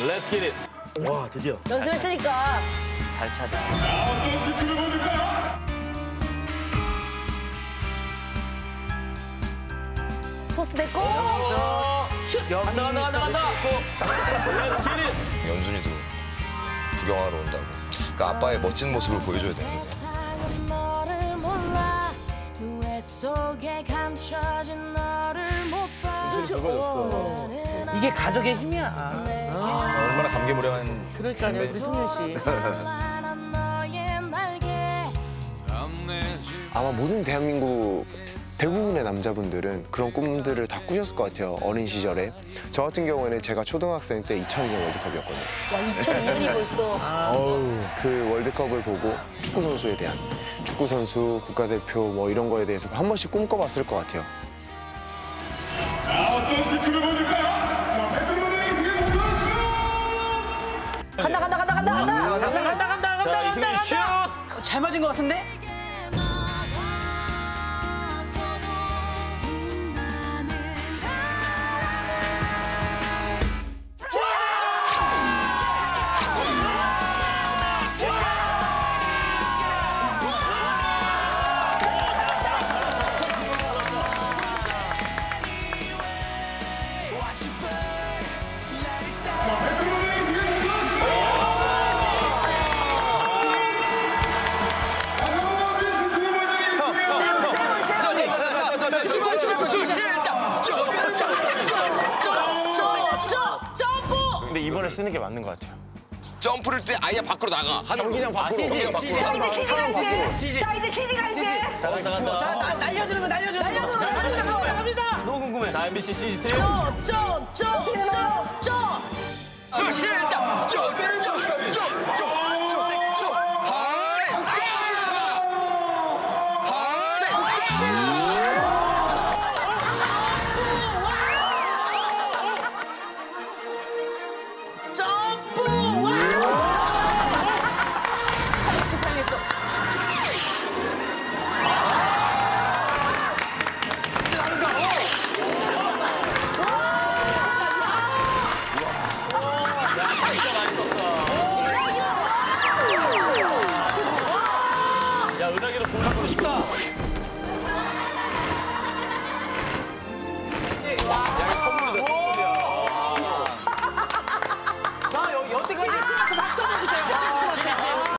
Let's get it. 와, 드디어. 연습했으니까. 잘 찾아. 자, 어떤 시프를 보실까요? 토스 됐고. 슛! 간다. Let's get it. 연준이도 구경하러 온다고. 그러니까 아빠의 멋진 모습을 보여줘야 되는 거야. 이게 가족의 힘이야. 얼마나 감개무량한. 그러니까요, 우리 승윤 씨. 아마 모든 대한민국 대부분의 남자분들은 그런 꿈들을 다 꾸셨을 것 같아요, 어린 시절에. 저 같은 경우에는 제가 초등학생 때 2002년 월드컵이었거든요. 와, 2002년이 벌써. 그 월드컵을 보고 축구 선수에 대한, 축구 선수, 국가대표 뭐 이런 거에 대해서 한 번씩 꿈꿔봤을 것 같아요. 자, 어떤 시프를 보여줄까요? 배승민의 승윤 선수 슛! 간다! 이승윤 슛! 잘 맞은 것 같은데? 쓰는 게 맞는 것 같아요. 점프를 때 아예 밖으로 나가. 경기장 밖으로. 자, 이제 CG 가 이제. 자, 날려주는 거. 갑니다. 너무 궁금해. 자, MBC CG 팀. 야, 은하계도 공략하고 싶다.